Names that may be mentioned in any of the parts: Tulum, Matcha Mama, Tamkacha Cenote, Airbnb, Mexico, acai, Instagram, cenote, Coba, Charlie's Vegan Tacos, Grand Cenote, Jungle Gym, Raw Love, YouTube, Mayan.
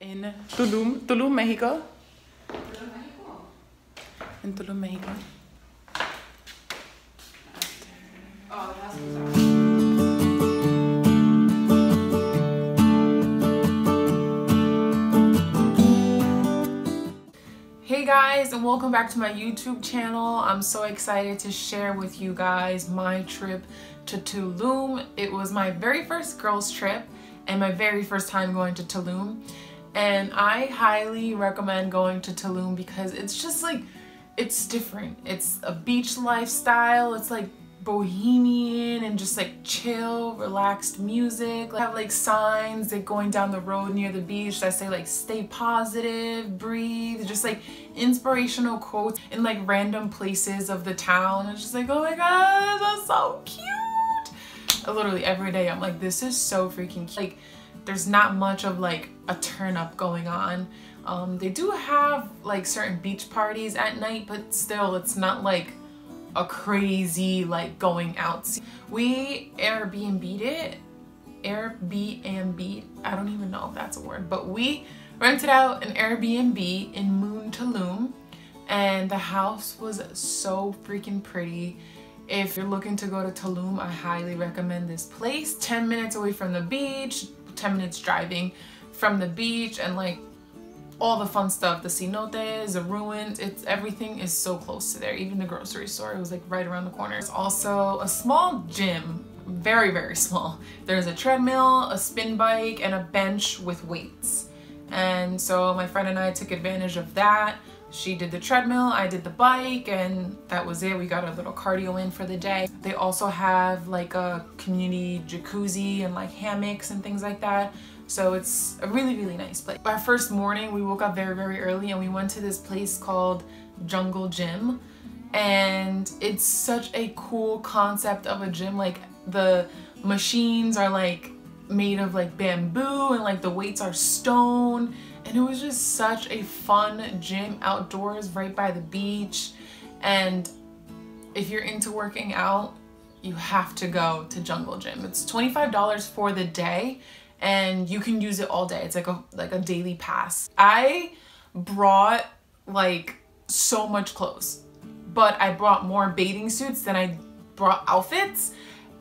in Tulum, Mexico. In Tulum, Mexico. Oh, that's bizarre. Hey guys, and welcome back to my YouTube channel. I'm so excited to share with you guys my trip to Tulum. It was my very first girls trip and my very first time going to Tulum. And I highly recommend going to Tulum because it's just like, it's different. It's a beach lifestyle. It's like bohemian and just like chill, relaxed music. Like, I have like signs that going down the road near the beach that say like, stay positive, breathe, just like inspirational quotes in like random places of the town. It's just like, oh my God, that's so cute. Literally every day I'm like, this is so freaking cute. Like, there's not much of like a turn up going on. They do have like certain beach parties at night, but still it's not like a crazy like going out. We Airbnb'd it, I don't even know if that's a word, but we rented out an Airbnb in Moon Tulum and the house was so freaking pretty. If you're looking to go to Tulum, I highly recommend this place. 10 minutes away from the beach, 10 minutes driving from the beach, and like all the fun stuff, the cenotes, the ruins, it's everything is so close to there. Even the grocery store, it was like right around the corner. There's also a small gym, very, very small. There's a treadmill, a spin bike, and a bench with weights. And so my friend and I took advantage of that. She did the treadmill, I did the bike, and that was it. We got a little cardio in for the day. They also have like a community jacuzzi and like hammocks and things like that. So it's a really, really nice place. Our first morning, we woke up very, very early and we went to this place called Jungle Gym. And it's such a cool concept of a gym. Like the machines are like made of like bamboo and like the weights are stone. And it was just such a fun gym outdoors right by the beach. And if you're into working out, you have to go to Jungle Gym. It's $25 for the day. And you can use it all day. It's like a daily pass. I brought like so much clothes, but I brought more bathing suits than I brought outfits.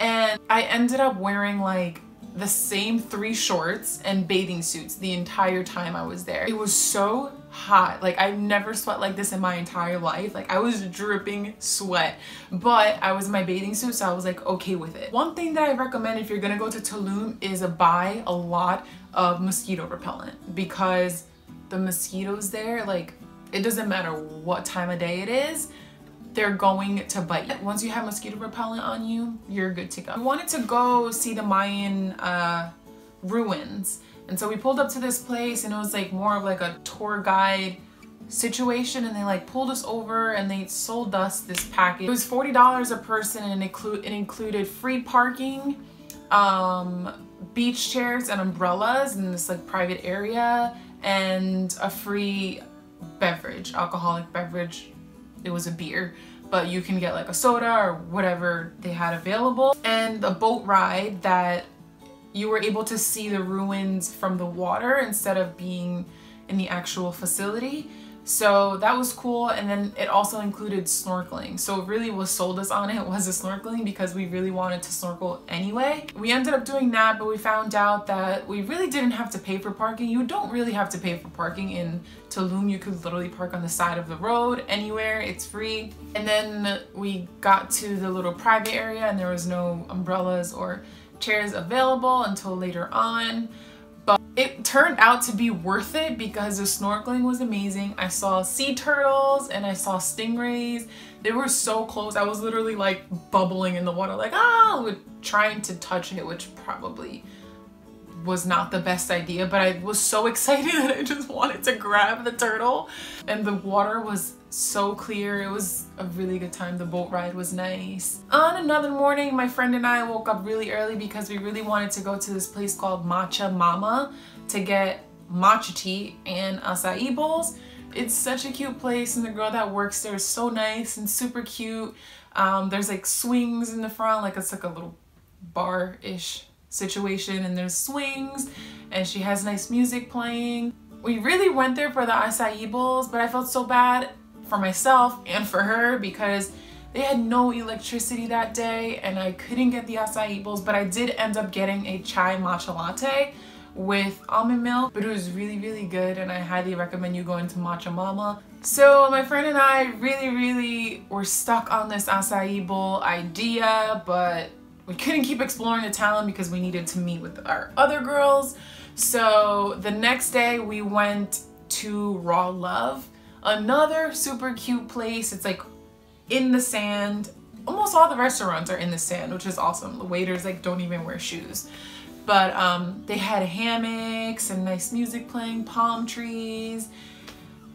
And I ended up wearing like the same 3 shorts and bathing suits the entire time I was there. It was so hot. Like, I've never sweat like this in my entire life. Like, I was dripping sweat, but I was in my bathing suit, so I was like okay with it. One thing that I recommend if you're gonna go to Tulum is buy a lot of mosquito repellent, because the mosquitoes there, like, it doesn't matter what time of day it is, they're going to bite. Once you have mosquito repellent on you, you're good to go. We wanted to go see the Mayan ruins. And so we pulled up to this place and it was like more of like a tour guide situation, and they like pulled us over and they sold us this package. It was $40 a person and it included free parking, beach chairs and umbrellas in this like private area, and a free beverage, alcoholic beverage. It was a beer, but you can get like a soda or whatever they had available. And a boat ride that you were able to see the ruins from the water instead of being in the actual facility. So that was cool. And then it also included snorkeling. So really what sold us on it was the snorkeling, because we really wanted to snorkel anyway. We ended up doing that, but we found out that we really didn't have to pay for parking. You don't really have to pay for parking in Tulum. You could literally park on the side of the road anywhere. It's free. And then we got to the little private area and there was no umbrellas or chairs available until later on. But it turned out to be worth it because the snorkeling was amazing. I saw sea turtles and I saw stingrays. They were so close. I was literally like bubbling in the water, like, ah, with trying to touch it, which probably was not the best idea, but I was so excited that I just wanted to grab the turtle. And the water was so clear. It was a really good time. The boat ride was nice. On another morning, my friend and I woke up really early because we really wanted to go to this place called Matcha Mama to get matcha tea and acai bowls. It's such a cute place, and the girl that works there is so nice and super cute. There's like swings in the front, like it's like a little bar-ish situation, and there's swings and she has nice music playing. We really went there for the acai bowls, but I felt so bad for myself and for her because they had no electricity that day and I couldn't get the acai bowls, but I did end up getting a chai matcha latte with almond milk, but it was really, really good, and I highly recommend you going to Matcha Mama. So my friend and I really were stuck on this acai bowl idea, but we couldn't keep exploring the town because we needed to meet with our other girls. So the next day we went to Raw Love, another super cute place. It's like in the sand. Almost all the restaurants are in the sand, which is awesome. The waiters like don't even wear shoes. But they had hammocks and nice music playing, palm trees,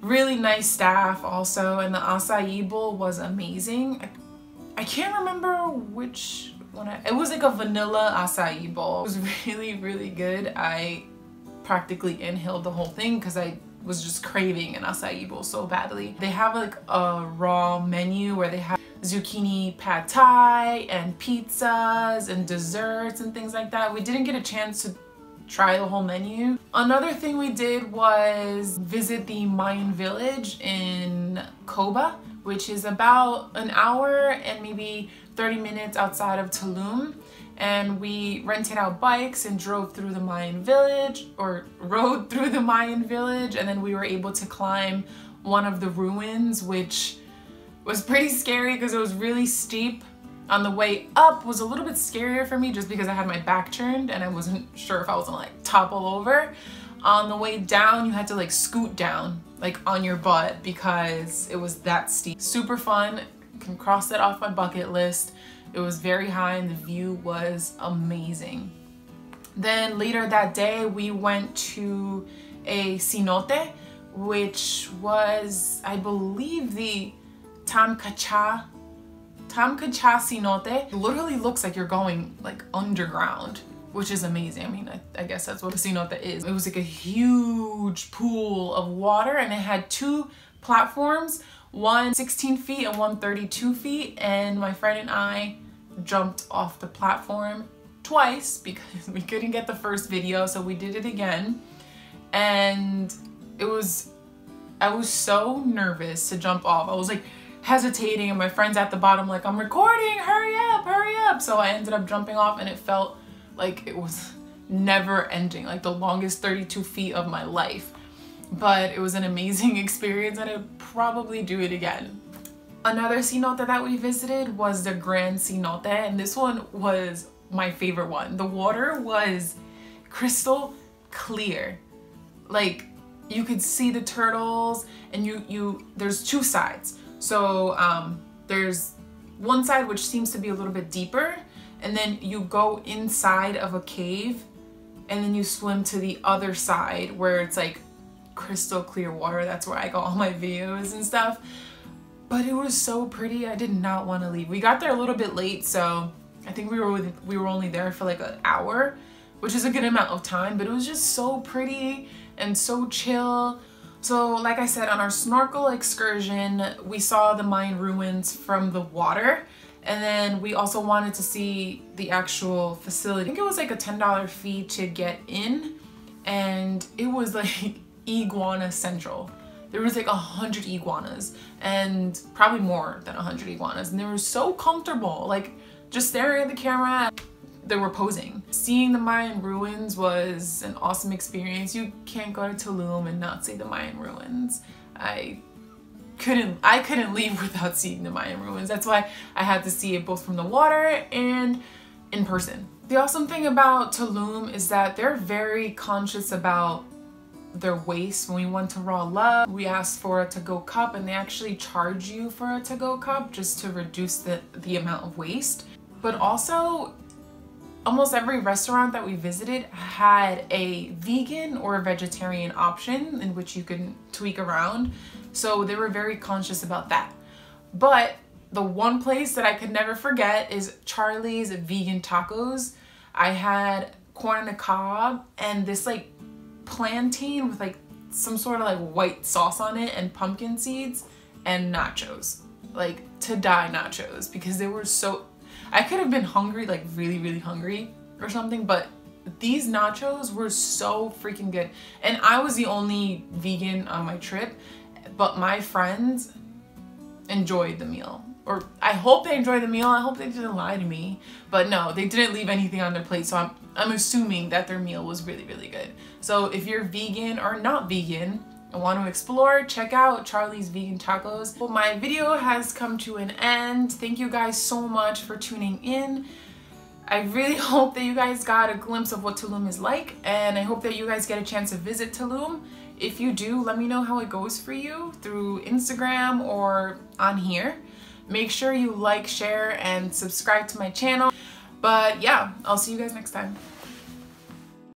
really nice staff also, and the acai bowl was amazing. I can't remember which one. It was like a vanilla acai bowl. It was really good. I practically inhaled the whole thing because I was just craving an acai bowl so badly. They have like a raw menu where they have zucchini pad thai and pizzas and desserts and things like that. We didn't get a chance to try the whole menu. Another thing we did was visit the Mayan village in Coba, which is about an hour and maybe 30 minutes outside of Tulum. And we rented out bikes and drove through the Mayan village, or rode through the Mayan village, and then we were able to climb one of the ruins, which was pretty scary because it was really steep. On the way up was a little bit scarier for me just because I had my back turned and I wasn't sure if I was gonna like topple over. On the way down you had to like scoot down like on your butt because it was that steep. Super fun, can cross that off my bucket list. It was very high and the view was amazing. Then later that day we went to a cenote, which was I believe the Tamkacha Cenote. It literally looks like you're going like underground, which is amazing. I mean, I guess that's what a cenote is. It was like a huge pool of water and it had two platforms, one 16 feet and one 32 feet. And my friend and I jumped off the platform twice because we couldn't get the first video. So we did it again. And I was so nervous to jump off. I was like, hesitating, and my friend's at the bottom like, I'm recording, hurry up, hurry up. So I ended up jumping off and it felt like it was never ending, like the longest 32 feet of my life. But it was an amazing experience and I'd probably do it again. Another cenote that we visited was the Grand Cenote, and this one was my favorite one. The water was crystal clear. Like you could see the turtles, and there's two sides. So there's one side which seems to be a little bit deeper, and then you go inside of a cave and then you swim to the other side where it's like crystal clear water. That's where I got all my videos and stuff. But it was so pretty. I did not want to leave. We got there a little bit late, so I think we were only there for like an hour, which is a good amount of time, but it was just so pretty and so chill. So like I said, on our snorkel excursion, we saw the Mayan ruins from the water, and then we also wanted to see the actual facility. I think it was like a $10 fee to get in, and it was like iguana central. There was like 100 iguanas, and probably more than 100 iguanas, and they were so comfortable, like just staring at the camera. They were posing. Seeing the Mayan ruins was an awesome experience. You can't go to Tulum and not see the Mayan ruins. I couldn't leave without seeing the Mayan ruins. That's why I had to see it both from the water and in person. The awesome thing about Tulum is that they're very conscious about their waste. When we went to Raw Love, we asked for a to-go cup, and they actually charge you for a to-go cup just to reduce the amount of waste. But also, almost every restaurant that we visited had a vegan or a vegetarian option in which you can tweak around. So they were very conscious about that. But the one place that I could never forget is Charlie's Vegan Tacos. I had corn on the cob and this like plantain with like some sort of like white sauce on it and pumpkin seeds and nachos. Like to die nachos, because they were so, I could have been hungry, like really hungry, or something, but these nachos were so freaking good. And I was the only vegan on my trip, but my friends enjoyed the meal. Or I hope they enjoyed the meal. I hope they didn't lie to me. But no, they didn't leave anything on their plate. So I'm assuming that their meal was really, really good. So if you're vegan or not vegan, I want to explore, check out Charlie's Vegan Tacos. Well, my video has come to an end. Thank you guys so much for tuning in. I really hope that you guys got a glimpse of what Tulum is like, and I hope that you guys get a chance to visit Tulum. If you do, let me know how it goes for you through Instagram or on here. Make sure you like, share, and subscribe to my channel. But yeah, I'll see you guys next time.